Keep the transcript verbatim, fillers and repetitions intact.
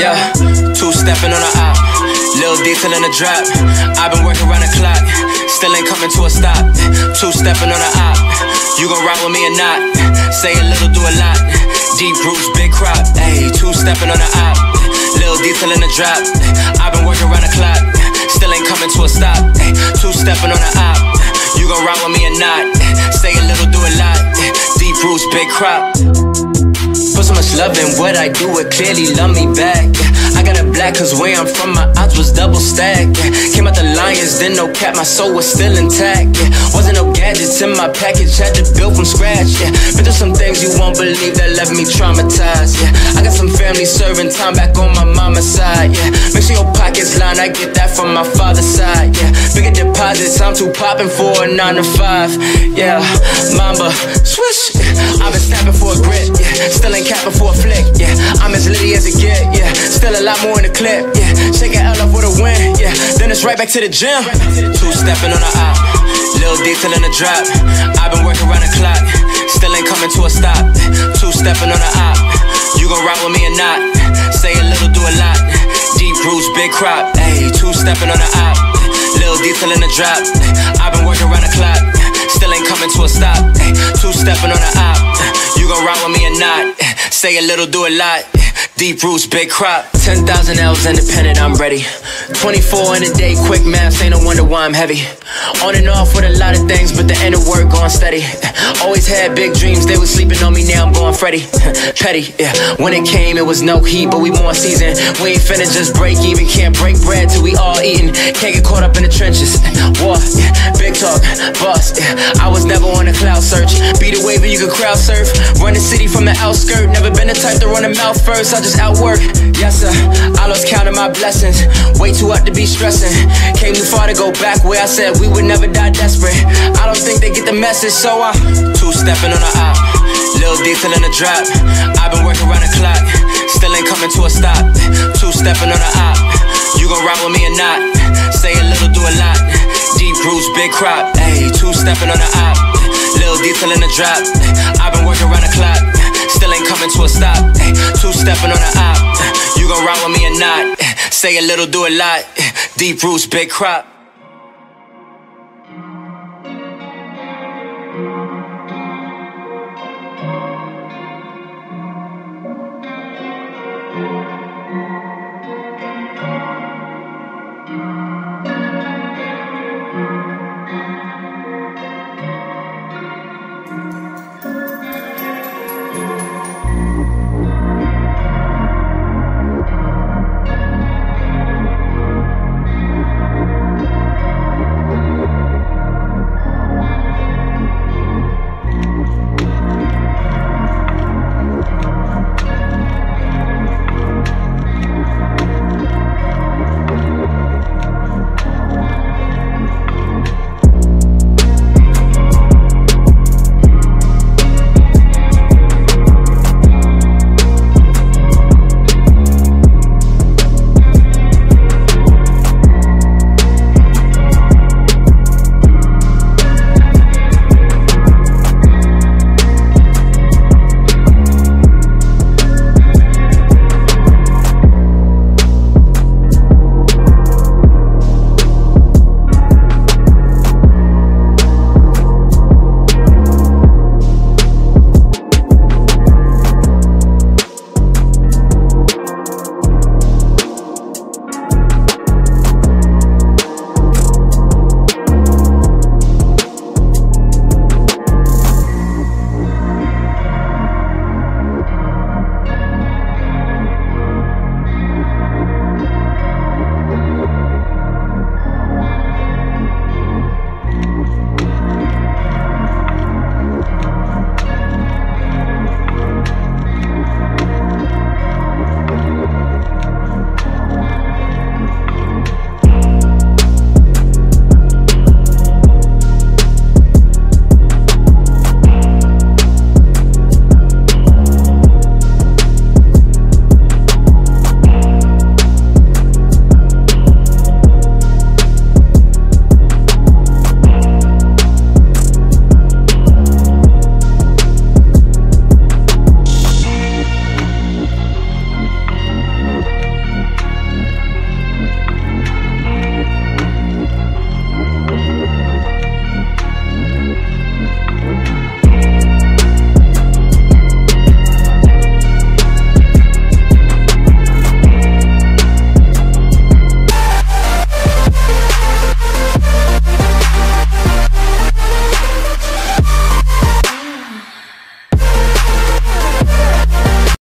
Yeah, two-stepping on the op, little detail in the drop. I've been working around the clock, still ain't coming to a stop. Two-stepping on the op, you gon' rock with me or not? Say a little, do a lot, deep groups, big crop. Ayy, two-stepping on the op, little detail in the drop. I've been working around the clock, still ain't coming to a stop. Two-stepping on the op, you gon' rock with me or not? Say a little, do a lot, deep roots, big crop. Put so much love in what I do, it clearly love me back. I got it black cause where I'm from my odds was double stacked. Came out the lions, then no cap, my soul was still intact. Wasn't no gadgets in my package, had to build from scratch. But there's some things you won't believe that left me traumatized. I got some family serving time back on my mama's side. Make sure your pockets line, I get that from my father's side. Bigger deposits, I'm too poppin' for a nine to five. Yeah, mamba, swish. I've been snapping for a grip, still ain't capping for a flick, yeah. I'm as litty as it get, yeah. Still a lot more in the clip, yeah. Shake an L up for the win, yeah. Then it's right back to the gym. Two-stepping on the op, little detail in the drop. I've been working around the clock, still ain't coming to a stop. Two-stepping on the op, you gon' rock with me or not? Say a little, do a lot, deep roots, big crop. Ayy, two-stepping on the op, little detail in the drop. I've been working around the clock, still ain't coming to a stop. Two-stepping on the op, you gon' rock with me or not? Say a little, do a lot, deep roots, big crop. Ten thousand L's independent, I'm ready. Twenty-four in a day, quick maths, ain't no wonder why I'm heavy. On and off with a lot of things, but the inner work going steady. Always had big dreams, they was sleeping on me, now I'm going Freddy. Petty, yeah. When it came, it was no heat, but we more seasoned. We ain't finna just break even, can't break bread till we all eatin'. Can't get caught up in the trenches. War, yeah. Big talk, boss, yeah. I was never on a cloud search. Be the wave and you could crowd surf. Run the city from the outskirt. Never been the type to run a mouth first, I just outwork. Yes sir, I lost count of my blessings. Way too up to be stressing. Came too far to go back where I said we would never die desperate. I don't think they get the message, so I'm two-stepping on the op, little detail in the drop. I've been working around the clock, still ain't coming to a stop. Two-stepping on the op, you gon' rock with me or not? Say a little, do a lot, deep roots, big crop. Ayy, two-stepping on the op, little detail in the drop. I've been working around the clock, still ain't coming to a stop. Two-stepping on the op, you gon' rock with me or not? Say a little, do a lot, deep roots, big crop. Thank you.